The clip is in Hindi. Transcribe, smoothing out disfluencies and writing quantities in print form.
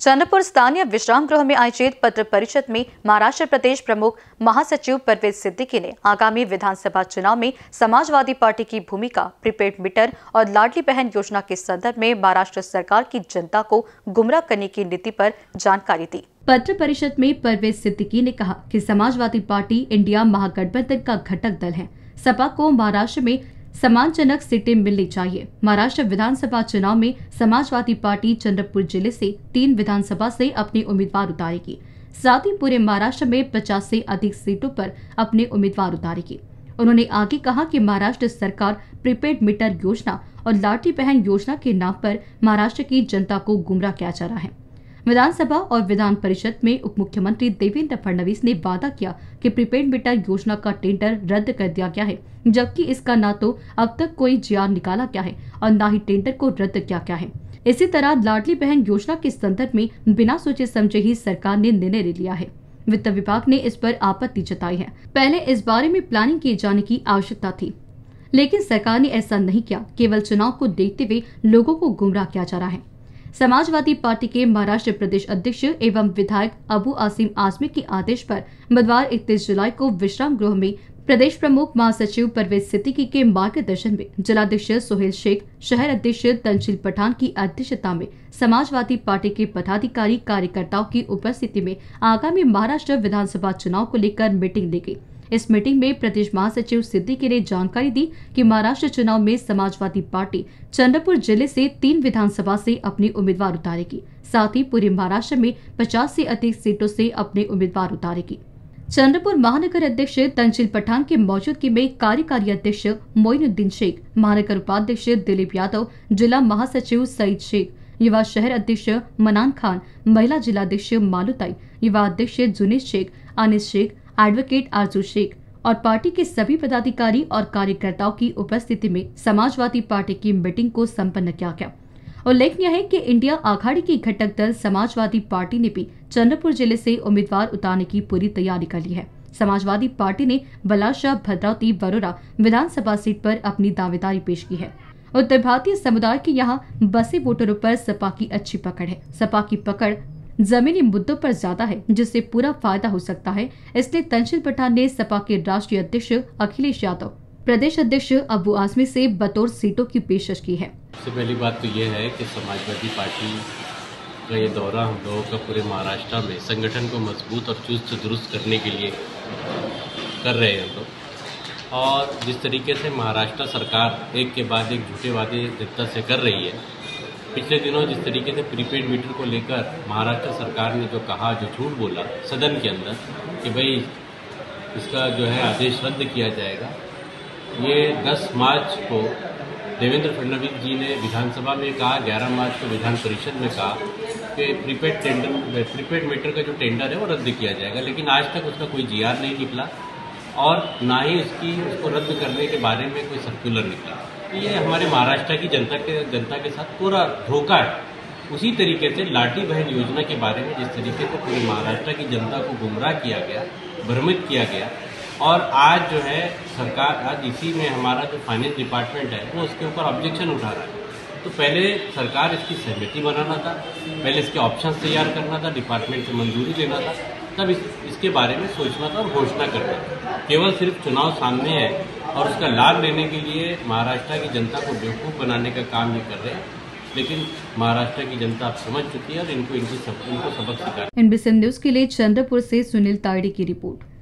चंद्रपुर स्थानीय विश्राम गृह में आयोजित पत्र परिषद में महाराष्ट्र प्रदेश प्रमुख महासचिव परवेज सिद्दीकी ने आगामी विधानसभा चुनाव में समाजवादी पार्टी की भूमिका, प्रीपेड मीटर और लाडली बहन योजना के संदर्भ में महाराष्ट्र सरकार की जनता को गुमराह करने की नीति पर जानकारी दी। पत्र परिषद में परवेज सिद्दीकी ने कहा कि समाजवादी पार्टी इंडिया महागठबंधन का घटक दल है। सपा को महाराष्ट्र में सम्मानजनक सीटें मिलनी चाहिए। महाराष्ट्र विधानसभा चुनाव में समाजवादी पार्टी चंद्रपुर जिले से 3 विधानसभा से अपने उम्मीदवार उतारेगी, साथ ही पूरे महाराष्ट्र में 50 से अधिक सीटों पर अपने उम्मीदवार उतारेगी। उन्होंने आगे कहा कि महाराष्ट्र सरकार प्रीपेड मीटर योजना और लाठी बहन योजना के नाम पर महाराष्ट्र की जनता को गुमराह किया जा रहा है। विधानसभा और विधान परिषद में उप मुख्यमंत्री देवेंद्र फडणवीस ने वादा किया कि प्रीपेड मीटर योजना का टेंडर रद्द कर दिया गया है, जबकि इसका ना तो अब तक कोई जीआर निकाला गया है और ना ही टेंडर को रद्द किया गया है। इसी तरह लाडली बहन योजना के संदर्भ में बिना सोचे समझे ही सरकार ने निर्णय ले लिया है। वित्त विभाग ने इस पर आपत्ति जताई है। पहले इस बारे में प्लानिंग किए जाने की आवश्यकता थी, लेकिन सरकार ने ऐसा नहीं किया। केवल चुनाव को देखते हुए लोगों को गुमराह किया जा रहा है। समाजवादी पार्टी के महाराष्ट्र प्रदेश अध्यक्ष एवं विधायक अबू आसिम आजमी के आदेश पर बुधवार 31 जुलाई को विश्राम गृह में प्रदेश प्रमुख महासचिव परवेज सिद्दीकी के मार्गदर्शन में जिलाध्यक्ष सोहेल शेख, शहर अध्यक्ष तनशील पठान की अध्यक्षता में समाजवादी पार्टी के पदाधिकारी कार्यकर्ताओं की उपस्थिति में आगामी महाराष्ट्र विधानसभा चुनाव को लेकर मीटिंग ली गई। इस मीटिंग में प्रदेश महासचिव सिद्दीकी ने जानकारी दी कि महाराष्ट्र चुनाव में समाजवादी पार्टी चंद्रपुर जिले से 3 विधानसभा से अपने उम्मीदवार उतारेगी, साथ ही पूरे महाराष्ट्र में 50 से अधिक सीटों से अपने उम्मीदवार उतारेगी। चंद्रपुर महानगर अध्यक्ष तनशील पठान के मौजूदगी में कार्यकारी अध्यक्ष मोइनुद्दीन शेख, महानगर उपाध्यक्ष दिलीप यादव, जिला महासचिव सईद शेख, युवा शहर अध्यक्ष मनान खान, महिला जिलाध्यक्ष मानुताई, युवा अध्यक्ष जुनिश शेख, अनिश शेख, एडवोकेट अर्जुन शेख और पार्टी के सभी पदाधिकारी और कार्यकर्ताओं की उपस्थिति में समाजवादी पार्टी की मीटिंग को संपन्न किया गया। उल्लेखनीय है कि इंडिया आघाड़ी की घटक दल समाजवादी पार्टी ने भी चंद्रपुर जिले से उम्मीदवार उतारने की पूरी तैयारी कर ली है। समाजवादी पार्टी ने बलाशा, भद्रावती, बरोरा विधानसभा सीट पर अपनी दावेदारी पेश की है। उत्तर भारतीय समुदाय के यहाँ बसे वोटरों पर सपा की अच्छी पकड़ है। सपा की पकड़ जमीनी मुद्दों पर ज्यादा है, जिससे पूरा फायदा हो सकता है। इसलिए तनशील पठान ने सपा के राष्ट्रीय अध्यक्ष अखिलेश यादव, प्रदेश अध्यक्ष अबू आसिम से बतौर सीटों की पेशकश की है। सबसे पहली बात तो यह है कि समाजवादी पार्टी का ये दौरा हम लोगों का पूरे महाराष्ट्र में संगठन को मजबूत और चुस्त दुरुस्त करने के लिए कर रहे हैं तो। और जिस तरीके से महाराष्ट्र सरकार एक के बाद एक झूठे वादे जनता से कर रही है, पिछले दिनों जिस तरीके से प्रीपेड मीटर को लेकर महाराष्ट्र सरकार ने जो कहा, जो झूठ बोला सदन के अंदर कि भाई इसका जो है आदेश रद्द किया जाएगा, ये 10 मार्च को देवेंद्र फडणवीस जी ने विधानसभा में कहा, 11 मार्च को विधान परिषद में कहा कि प्रीपेड मीटर का जो टेंडर है वो रद्द किया जाएगा, लेकिन आज तक उसका कोई जीआर नहीं निकला और ना ही उसको रद्द करने के बारे में कोई सर्कुलर निकला। ये हमारे महाराष्ट्र की जनता के साथ पूरा धोखा है। उसी तरीके से लाठी बहन योजना के बारे में जिस तरीके से पूरे महाराष्ट्र की जनता को गुमराह किया गया, भ्रमित किया गया और आज जो है सरकार, आज इसी में हमारा जो फाइनेंस डिपार्टमेंट है वो उसके ऊपर ऑब्जेक्शन उठा रहा है। तो पहले सरकार इसकी सहमति बनाना था, पहले इसके ऑप्शन तैयार करना था, डिपार्टमेंट से मंजूरी लेना था, तब इसके बारे में सोचना था और घोषणा करना था। केवल सिर्फ चुनाव सामने है और उसका लाभ लेने के लिए महाराष्ट्र की जनता को बेवकूफ़ बनाने का काम ये कर रहे हैं, लेकिन महाराष्ट्र की जनता अब समझ चुकी है और इनको सबक सिखा। INBCN न्यूज़ के लिए चंद्रपुर से सुनील ताड़ी की रिपोर्ट।